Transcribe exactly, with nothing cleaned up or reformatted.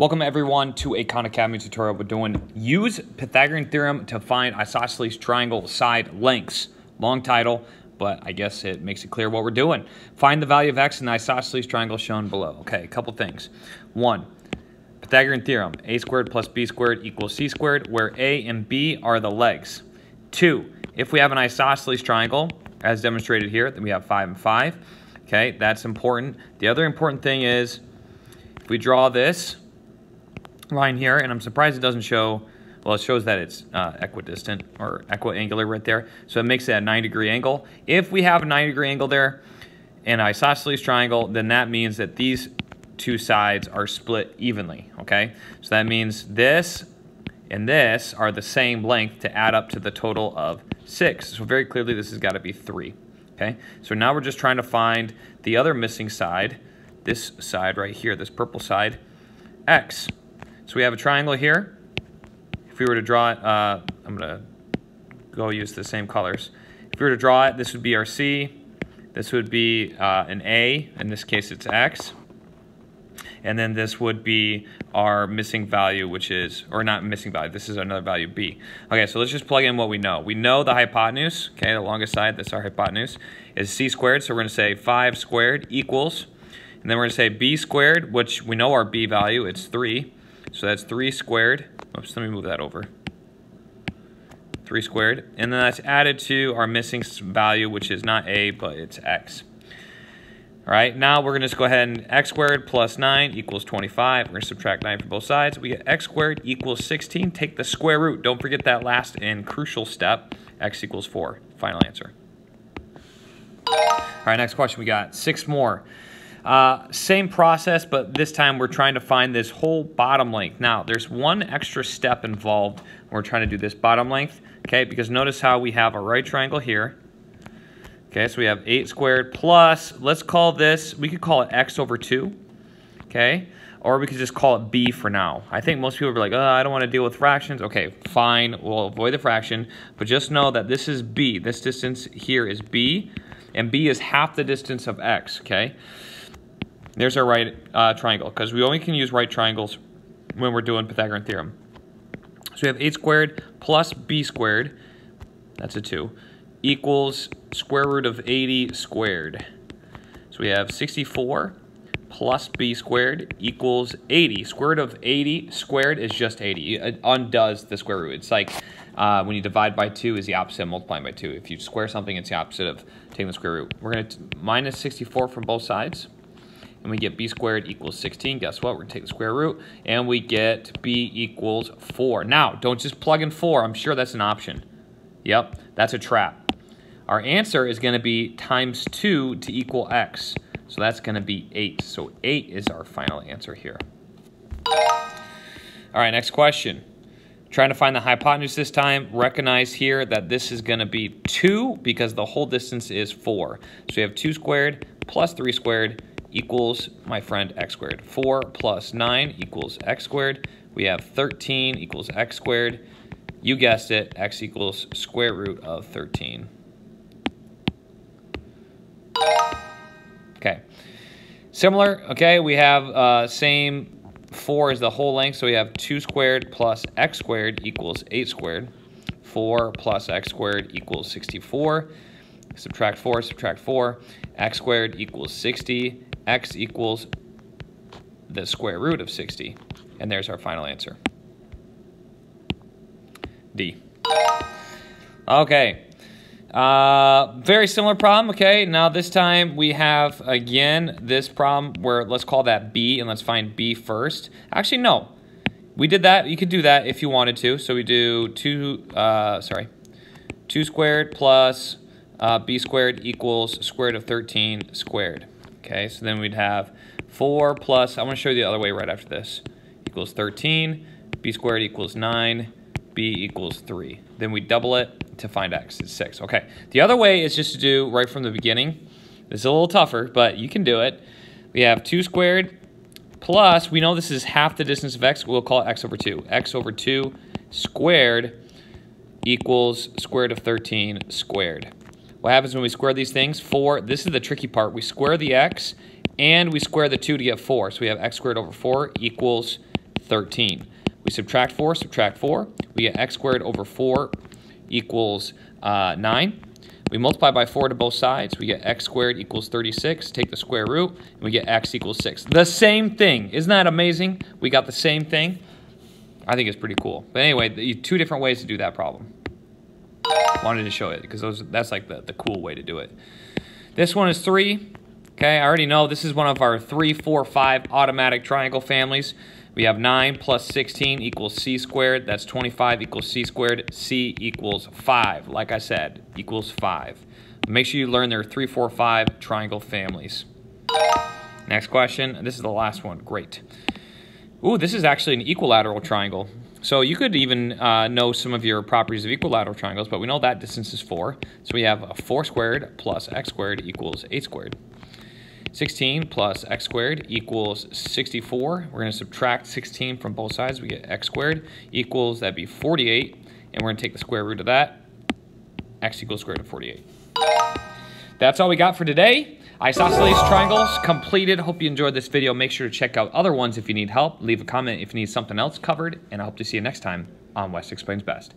Welcome everyone to a Khan Academy tutorial. We're doing use Pythagorean theorem to find isosceles triangle side lengths. Long title, but I guess it makes it clear what we're doing. Find the value of x in the isosceles triangle shown below. Okay, a couple things. One, Pythagorean theorem, a squared plus b squared equals c squared, where a and b are the legs. Two, if we have an isosceles triangle, as demonstrated here, then we have five and five. Okay, that's important. The other important thing is, if we draw this line here, and I'm surprised it doesn't show, well, it shows that it's uh, equidistant or equiangular right there, so it makes it a nine degree angle. If we have a nine degree angle there and isosceles triangle, then that means that these two sides are split evenly, okay? So that means this and this are the same length to add up to the total of six. So very clearly this has got to be three, okay? So now we're just trying to find the other missing side, this side right here, this purple side, x. So we have a triangle here. If we were to draw it, uh, I'm gonna go use the same colors. If we were to draw it, this would be our C, this would be uh, an A, in this case it's X, and then this would be our missing value, which is, or not missing value, this is another value, B. Okay, so let's just plug in what we know. We know the hypotenuse, okay, the longest side, that's our hypotenuse, is C squared, so we're gonna say five squared equals, and then we're gonna say B squared, which we know our B value, it's three. So that's three squared, oops, let me move that over, three squared, and then that's added to our missing value, which is not a, but it's x. All right, now we're gonna just go ahead and x squared plus nine equals twenty-five, we're gonna subtract nine from both sides, we get x squared equals sixteen, take the square root, don't forget that last and crucial step, x equals four, final answer. All right, next question, we got six more. Uh, same process, but this time we're trying to find this whole bottom length. Now, there's one extra step involved when we're trying to do this bottom length, okay? Because notice how we have a right triangle here. Okay, so we have eight squared plus, let's call this, we could call it x over two, okay? Or we could just call it b for now. I think most people are like, oh, I don't want to deal with fractions. Okay, fine, we'll avoid the fraction, but just know that this is b. This distance here is b, and b is half the distance of x, okay? There's our right uh, triangle, because we only can use right triangles when we're doing Pythagorean theorem. So we have eight squared plus b squared, that's a two, equals square root of eighty squared. So we have sixty-four plus b squared equals eighty. Square root of eighty squared is just eighty. It undoes the square root. It's like uh, when you divide by two is the opposite of multiplying by two. If you square something, it's the opposite of taking the square root. We're going to minus sixty-four from both sides. And we get b squared equals sixteen. Guess what? We're going to take the square root. And we get b equals four. Now, don't just plug in four. I'm sure that's an option. Yep, that's a trap. Our answer is going to be times two to equal x. So that's going to be eight. So eight is our final answer here. All right, next question. Trying to find the hypotenuse this time. Recognize here that this is going to be two because the whole distance is four. So we have two squared plus three squared equals, my friend, x squared. four plus nine equals x squared. We have thirteen equals x squared. You guessed it, x equals square root of thirteen. Okay, similar, okay, we have uh, same four is the whole length, so we have two squared plus x squared equals eight squared. four plus x squared equals sixty-four. Subtract four, subtract four. X squared equals sixty. X equals the square root of sixty. And there's our final answer. D. Okay. Uh, very similar problem, okay? Now this time we have, again, this problem where let's call that B and let's find B first. Actually, no. We did that. You could do that if you wanted to. So we do two, uh, sorry, two squared plus uh, B squared equals square root of thirteen squared. Okay, so then we'd have four plus, I'm going to show you the other way right after this, equals thirteen, b squared equals nine, b equals three. Then we double it to find x, it's six. Okay, the other way is just to do right from the beginning. This is a little tougher, but you can do it. We have two squared plus, we know this is half the distance of x, we'll call it x over two. X over two squared equals square root of thirteen squared. What happens when we square these things? four, this is the tricky part. We square the x, and we square the two to get four. So we have x squared over four equals thirteen. We subtract four, subtract four. We get x squared over four equals uh, nine. We multiply by four to both sides. We get x squared equals thirty-six. Take the square root, and we get x equals six. The same thing. Isn't that amazing? We got the same thing. I think it's pretty cool. But anyway, two different ways to do that problem. Wanted to show it because those that's like the, the cool way to do it. This one is three. Okay, I already know this is one of our three, four, five automatic triangle families. We have nine plus sixteen equals c squared. That's twenty-five equals c squared. C equals five. Like I said, equals five. Make sure you learn their three, four, five triangle families. Next question. This is the last one. Great. Ooh, this is actually an equilateral triangle. So you could even uh, know some of your properties of equilateral triangles, but we know that distance is four. So we have four squared plus x squared equals eight squared. sixteen plus x squared equals sixty-four. We're going to subtract sixteen from both sides. We get x squared equals, that'd be forty-eight. And we're going to take the square root of that. X equals square root of forty-eight. That's all we got for today. Isosceles triangles completed. Hope you enjoyed this video. Make sure to check out other ones if you need help. Leave a comment if you need something else covered. And I hope to see you next time on West Explains Best.